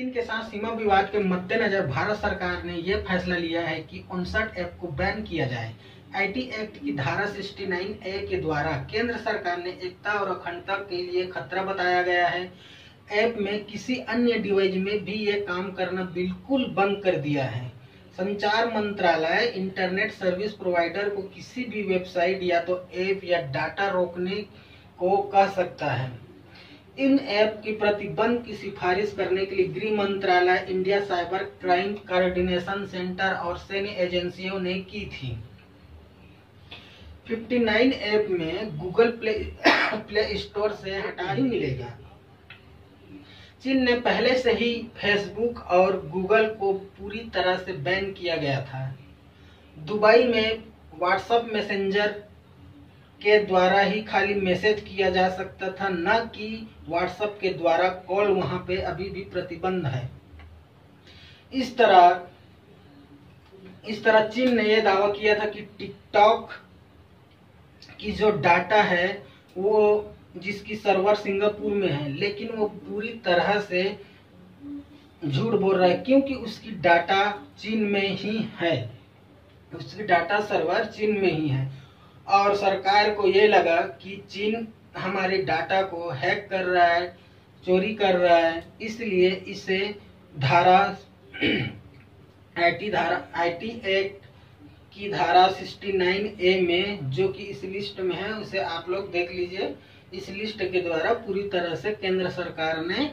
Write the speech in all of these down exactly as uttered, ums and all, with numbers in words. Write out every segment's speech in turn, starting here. चीन के साथ सीमा विवाद के मद्देनजर भारत सरकार ने यह फैसला लिया है कि उनसठ ऐप को बैन किया जाए। आईटी एक्ट की धारा उनहत्तर ए के द्वारा केंद्र सरकार ने एकता और अखंडता के लिए खतरा बताया गया है। ऐप में किसी अन्य डिवाइस में भी ये काम करना बिल्कुल बंद कर दिया है। संचार मंत्रालय इंटरनेट सर्विस प्रोवाइडर को किसी भी वेबसाइट या तो ऐप या डाटा रोकने को कह सकता है। इन ऐप की प्रतिबंध की सिफारिश करने के लिए गृह मंत्रालय, India cyber crime coordination centre और सैन्य एजेंसियों ने की थी। उनसठ ऐप में गूगल प्ले प्ले स्टोर से हटा ही मिलेगा। चीन ने पहले से ही फेसबुक और गूगल को पूरी तरह से बैन किया गया था। दुबई में व्हाट्सएप मैसेंजर के द्वारा ही खाली मैसेज किया जा सकता था, न कि व्हाट्सएप के द्वारा कॉल। वहां पे अभी भी प्रतिबंध है। इस तरह इस तरह चीन ने यह दावा किया था कि टिकटॉक की जो डाटा है वो जिसकी सर्वर सिंगापुर में है, लेकिन वो पूरी तरह से झूठ बोल रहा है क्योंकि उसकी डाटा चीन में ही है। उसकी डाटा सर्वर चीन में ही है और सरकार को ये लगा कि चीन हमारे डाटा को हैक कर रहा है, चोरी कर रहा है, इसलिए इसे धारा आईटी धारा आईटी एक्ट की धारा उनहत्तर ए में, जो कि इस लिस्ट में है, उसे आप लोग देख लीजिए। इस लिस्ट के द्वारा पूरी तरह से केंद्र सरकार ने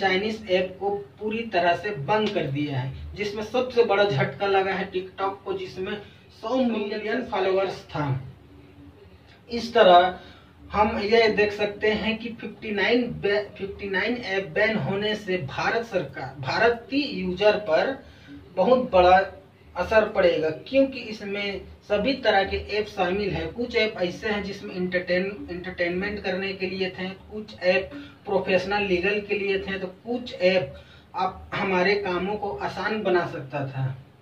चाइनीज ऐप को पूरी तरह से बंद कर दिया है, जिसमें सबसे बड़ा झटका लगा है टिकटॉक को, जिसमें सौ मिलियन फॉलोअर्स था। इस तरह हम ये देख सकते हैं कि उनसठ ऐप बैन होने से भारत सरकार भारतीय यूजर पर बहुत बड़ा असर पड़ेगा, क्योंकि इसमें सभी तरह के ऐप शामिल है। कुछ ऐप ऐसे हैं जिसमें इंटरटेन इंटरटेनमेंट करने के लिए थे, कुछ ऐप प्रोफेशनल लीगल के लिए थे, तो कुछ ऐप आप हमारे कामों को आसान बना सकता था।